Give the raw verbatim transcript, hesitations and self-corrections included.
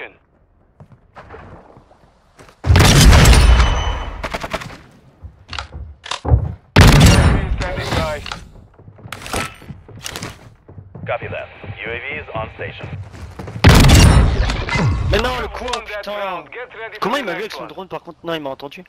position. U A V standing by. Copy that. U A V is on station. Mais non, le con, putain. Comment il m'a vu avec son drone par contre? Non, il m'a entendu.